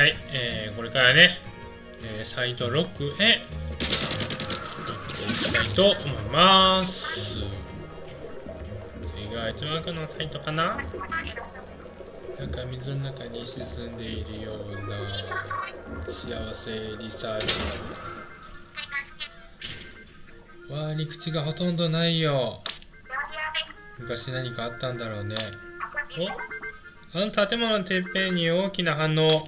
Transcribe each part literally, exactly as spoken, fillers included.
はい、えー、これからね、えー、サイトろくへ行っていきたいと思います。次が一番奥のサイトかな。なんか水の中に沈んでいるような幸せリサーチわあ、陸地がほとんどないよ。昔何かあったんだろうね。お、あの建物のてっぺんに大きな反応。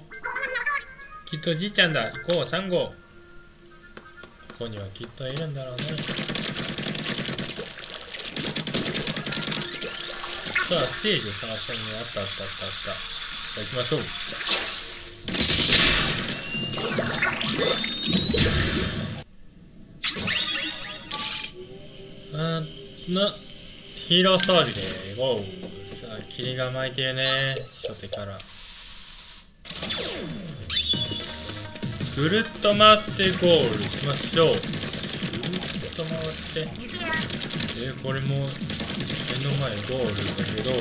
きっとじいちゃんだ。行こう、さん号。ここにはきっといるんだろうね。さあ、ステージを探したいね。あったあったあったあった。じゃあ行きましょう。あーな、ヒーロー掃除でゴー。さあ、霧が巻いてるね。初手から。ぐるっと回ってゴールしましょう。ぐるっと回って。え、これも目の前ゴールだけど。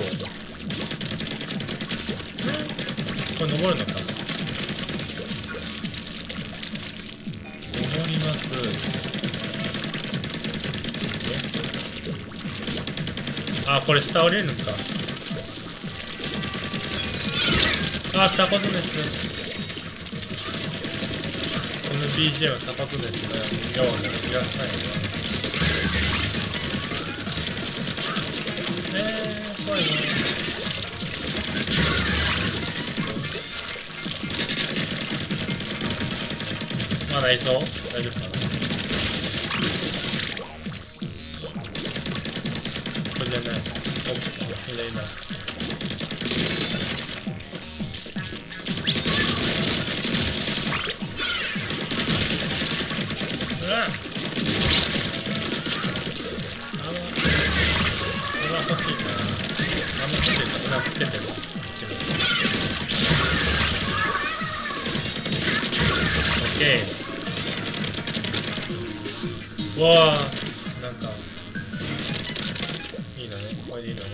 これ登るのかな。登ります。あ、これ下降りるのか。あ、タコスです。ビージーエム 高くですね、ような気がしたいな。えー、怖いね。まだいそう？大丈夫かな？これじゃない。お、いないいない。うわー、なんかいいのね、これでいいのね。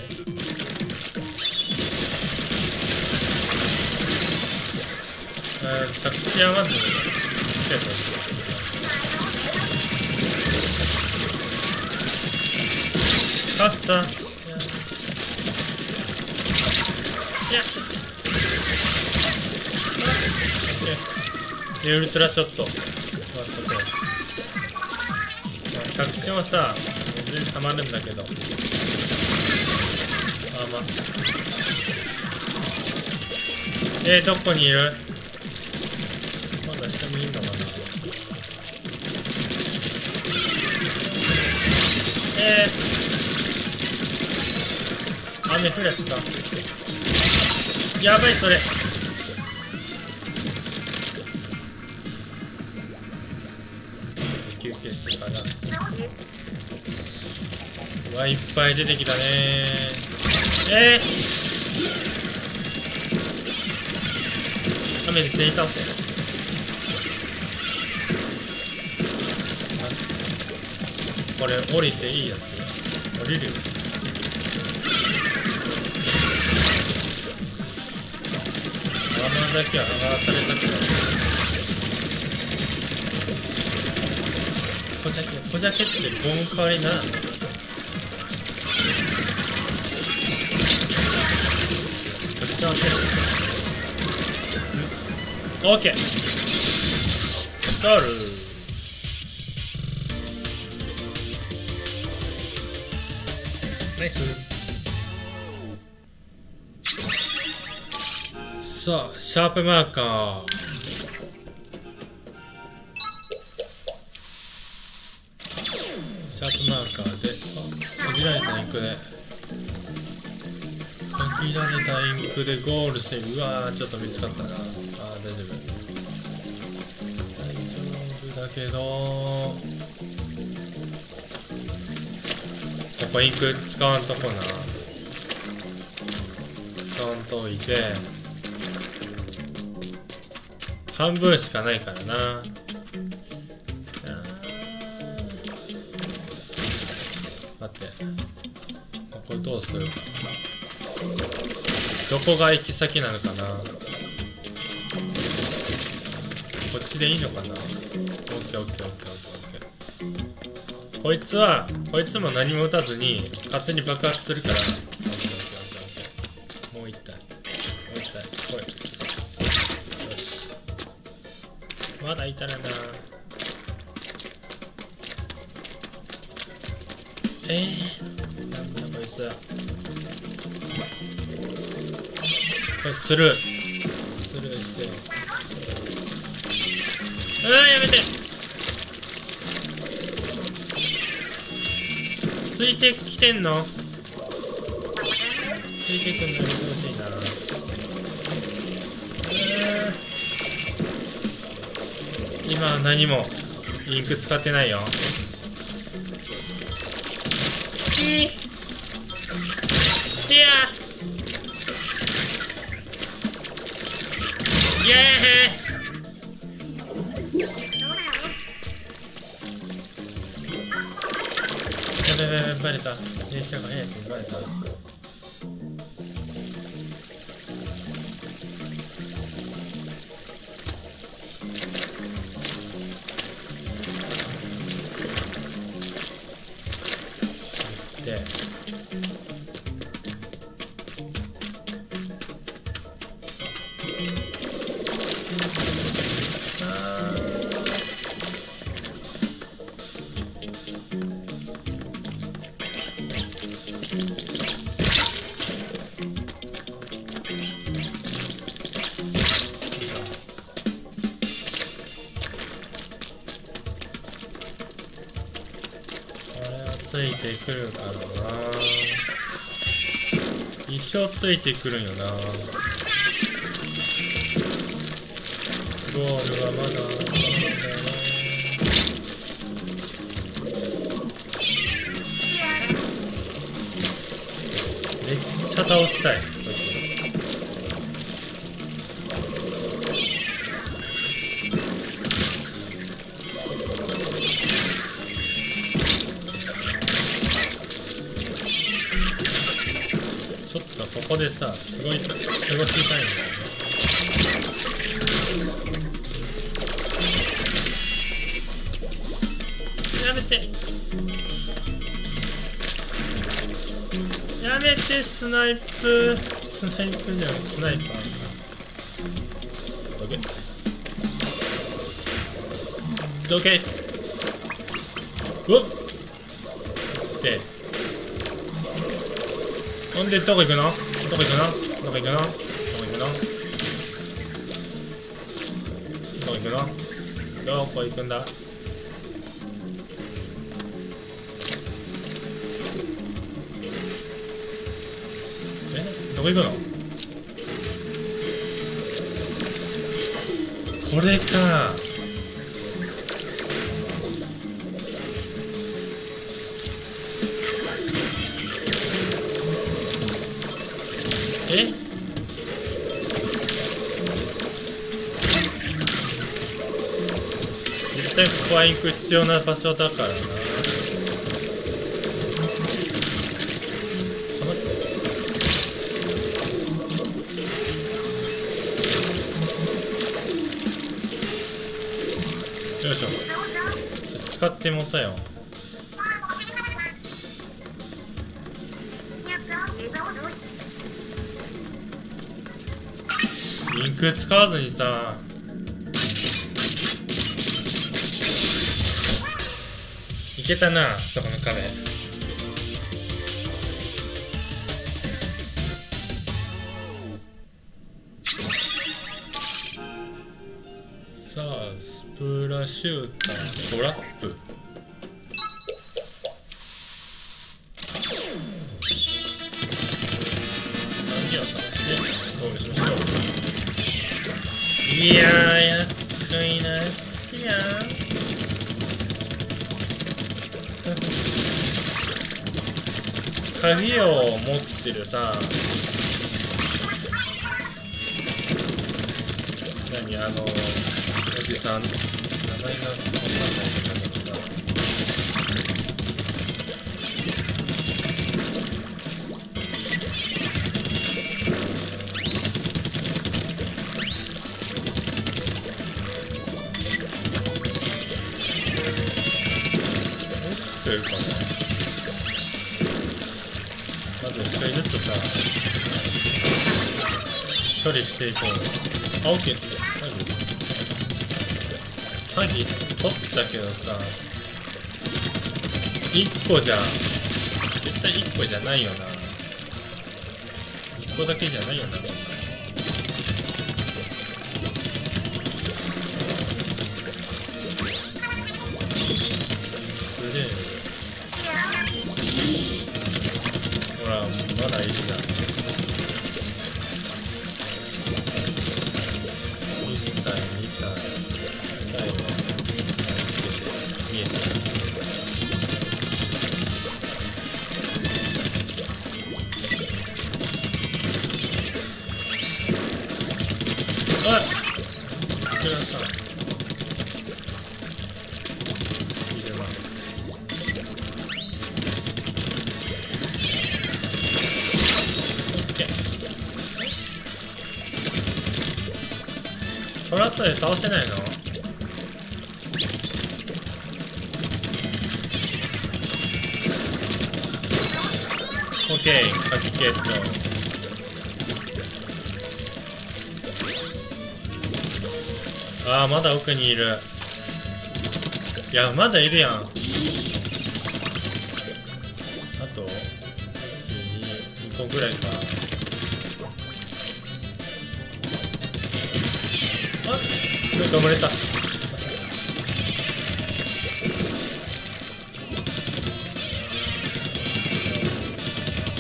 うん、着地はまず手を取ってください。勝った。いや、ウルトラショット。着地はさ、全然たまるんだけど。あ、まあ、えー、どこにいる？まだ下にいるのかな。えー、雨降らした。やばい、それ。休憩してから、うわ、いっぱい出てきたねー。えー、雨で全員倒せ。これ降りていいやつ、降りるよ。雨だけは流されたくない。こじゃけ、こじゃけってボム代わりにならない。こっち合わせる。オーケー。ゴール。ナイス。さあ、シャープマーカー。シャープマーカーで、あ、区切られたインクで、区切られたインクでゴールして、うわー、ちょっと見つかったな。あー、大丈夫大丈夫だけど、ここインク使わんとこな、使わんといて、半分しかないからな。どうする？どこが行き先なのかな？こっちでいいのかな。オッケーオッケーオッケーオッケー。こいつはこいつも何も打たずに勝手に爆発するから。オッケーオッケーオッケーオッケー。もう一体もう一体これ。よし。まだいたらな。えー、なんだこいつは。これスルー。スルーして、うわやめて、ついてきてんの、ついてくんの難しいな、えー、今は何もインク使ってないよ、えー、いやーイエーイ、やべやべバレた、電車が速いとバレた、でついてくるんだろうな、一生ついてくるんよな、ゴールはまだめっちゃ倒したい、こいつここでさ、すごいすごい小さいんだよね。やめてやめて、スナイプスナイプじゃん、スナイパーどけどけ、うっってほんでどこ行くのどこ行くのどこ行くのどこ行くのどこ行くのどこ行くんだ、えどこ行くの、これかえ、絶対ここはインク必要な場所だからな、よいしょ、使ってもたよ、インク使わずにさ、いけたな、そこの壁、さあスプラシュータートラップ、鍵を探してゴールしましょう、いやーやっといなっしやー鍵を持ってるさ、何あのおじさん、名前が分かんないけどさ、というかね、まず一人ずつさ処理していこう。あ、オッケーって詐欺取ったけどさ、いっこじゃ絶対いっこじゃないよな。いっこだけじゃないよな。ほら、まだいるじゃん。いったいにたい最後はつけて見えてる。あっ、こちらさ入れます。トラップで倒せないの？オッケー、かきゲット。ああ、まだ奥にいる。いや、まだいるやん。あといち、に、にこぐらいか。頑張れた。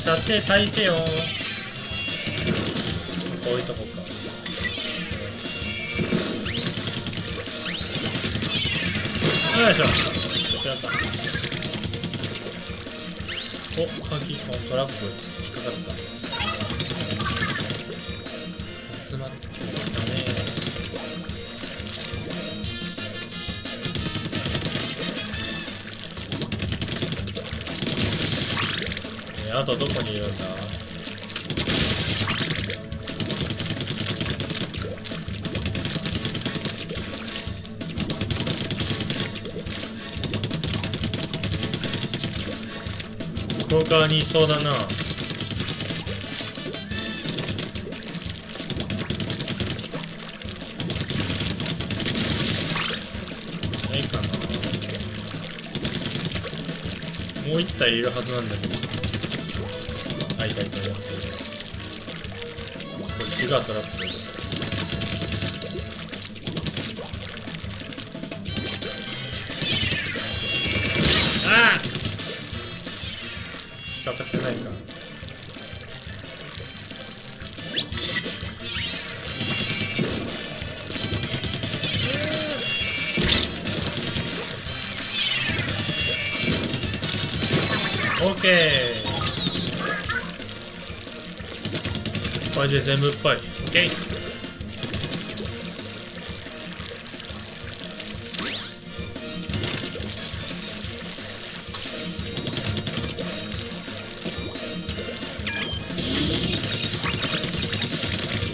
射程焚いてよ。こういうとこか。よいしょ。やった。お、鍵、トラップ引っかかった。詰まってたね。あとどこにいるんだ。向こう側にいそうだな。ないかな。もう一体いるはずなんだけど。いたいたいた。こっちがトラップ。ああ、引っかかってないか。オッケー。これで全部いっぱい。オッケー。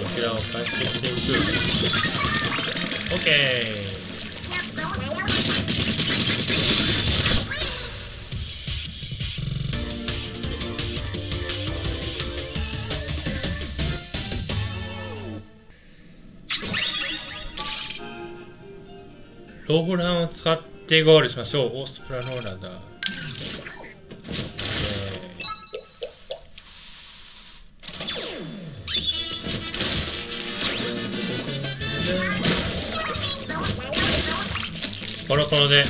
こちらを回復していく。オッケー。ローランを使ってゴールしましょう。お、スプラローラーだ。コロコロで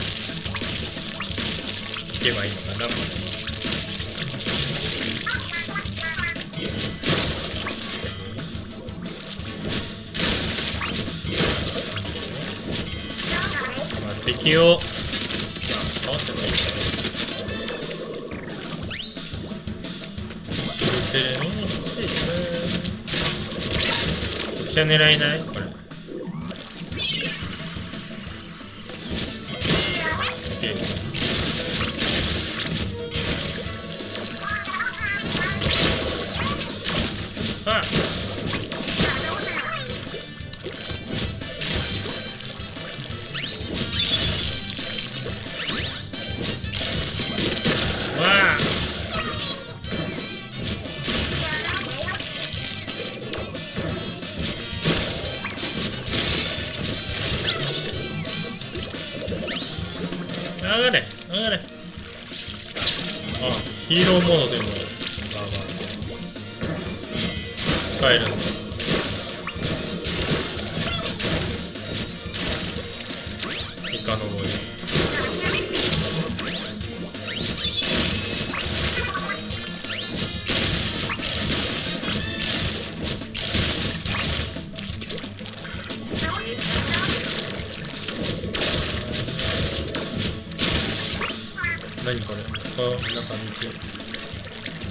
いけばいいのかな、これ。敵を倒せばいいんだよ。こっちは狙えない？これ。あっ！上がれ上がれ。あ、ヒーローモードでも使えるんだ。イカの森。何これ？あ、なんか道。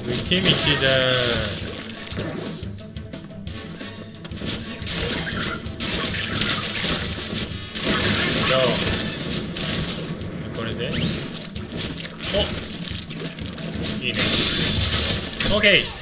抜け道だー。これでおっいいね。 OK。